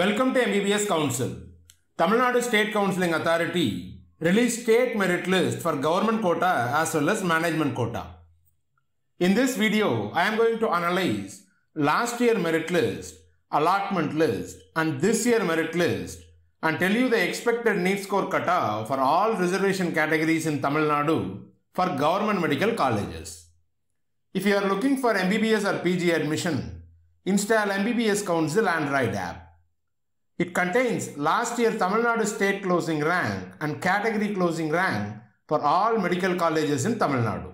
Welcome to MBBS Council. Tamil Nadu State Counseling Authority released state merit list for government quota as well as management quota. In this video, I am going to analyze last year merit list, allotment list and this year merit list and tell you the expected NEET score cutoff for all reservation categories in Tamil Nadu for government medical colleges. If you are looking for MBBS or PG admission, install MBBS Council Android app. It contains last year Tamil Nadu state closing rank and category closing rank for all medical colleges in Tamil Nadu.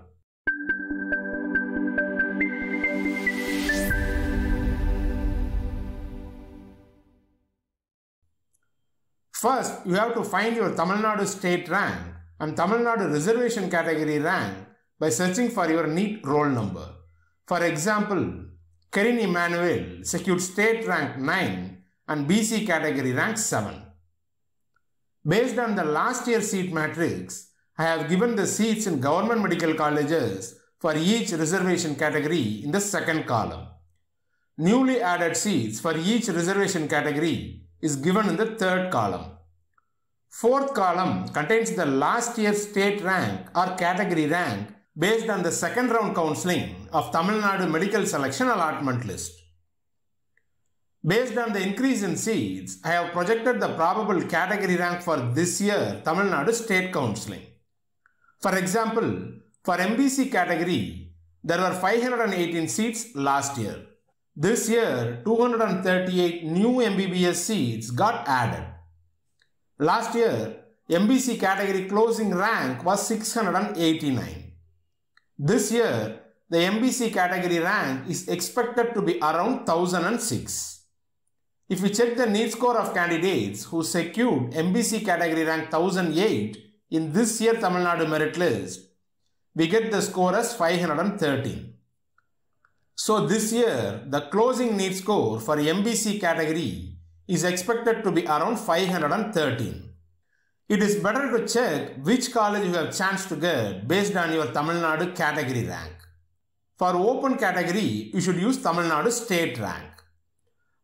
First, you have to find your Tamil Nadu state rank and Tamil Nadu reservation category rank by searching for your NEET roll number. For example, Kerrin Immanual secured state rank 9 and BC category rank 7. Based on the last year seat matrix, I have given the seats in government medical colleges for each reservation category in the second column. Newly added seats for each reservation category is given in the third column. Fourth column contains the last year state rank or category rank based on the second round counseling of Tamil Nadu Medical Selection Allotment List. Based on the increase in seats, I have projected the probable category rank for this year Tamil Nadu State Counseling. For example, for MBC category, there were 518 seats last year. This year, 238 new MBBS seats got added. Last year, MBC category closing rank was 689. This year, the MBC category rank is expected to be around 1006. If we check the NEET score of candidates who secured MBC category rank 1008 in this year Tamil Nadu merit list, we get the score as 513. So this year, the closing NEET score for MBC category is expected to be around 513. It is better to check which college you have chance to get based on your Tamil Nadu category rank. For open category, you should use Tamil Nadu state rank.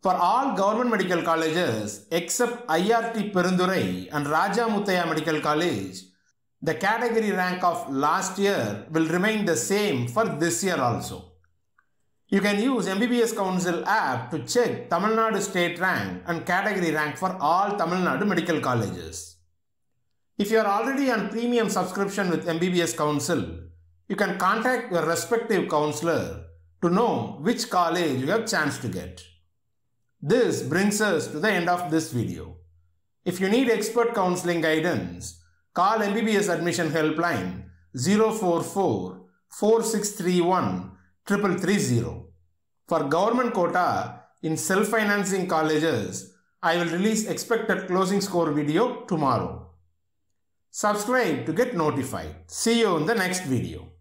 For all government medical colleges except IRT Perundurai and Raja Muthaiah Medical College, the category rank of last year will remain the same for this year also. You can use MBBS Council app to check Tamil Nadu state rank and category rank for all Tamil Nadu medical colleges. If you are already on premium subscription with MBBS Council, you can contact your respective counselor to know which college you have chance to get. This brings us to the end of this video. If you need expert counseling guidance, call MBBS Admission Helpline 044-4631-3330. For government quota in self-financing colleges, I will release expected closing score video tomorrow. Subscribe to get notified. See you in the next video.